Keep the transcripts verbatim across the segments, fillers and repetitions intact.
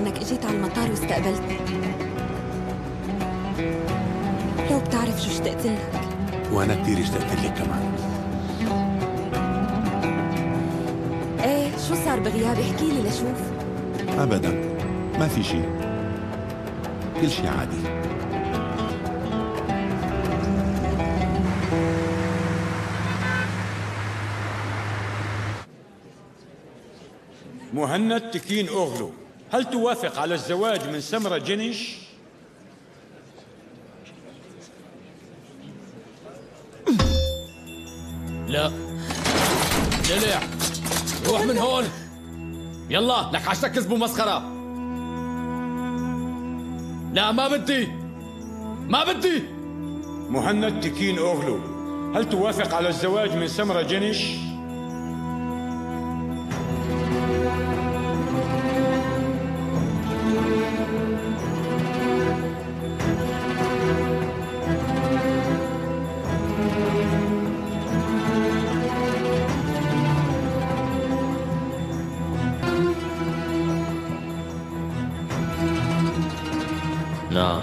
إنك إجيت على المطار واستقبلتني. لو بتعرف شو اشتقت لك. وأنا كثير اشتقت لك كمان. إيه شو صار بغيابي؟ احكي لي لشوف. أبدا ما في شيء، كل شيء عادي. مهند تكين اوغلو، هل توافق على الزواج من سمرة جنش؟ لا دلع، روح من هون يلا، لك عشان كذب ومسخرة. لا ما بدي ما بدي. مهند تكين اوغلو، هل توافق على الزواج من سمرة جنش؟ نعم.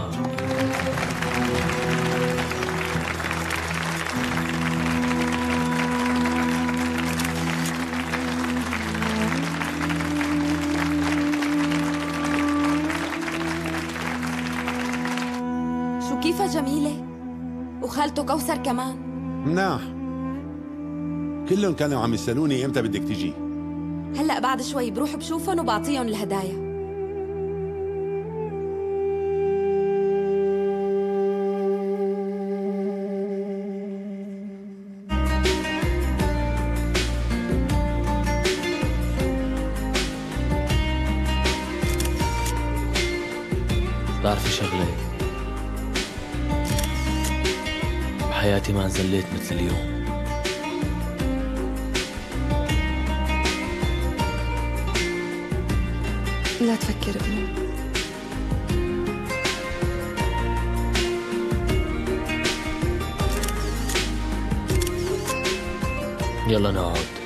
شو كيفها جميلة؟ وخالته كوثر كمان؟ مناح كلهم كانوا عم يسألوني إمتى بدك تجي. هلأ بعد شوي بروح بشوفهم وبعطيهم الهدايا. بتعرفي شغلة، بحياتي ما انزليت مثل اليوم. لا تفكر بنوم، يلا نقعد.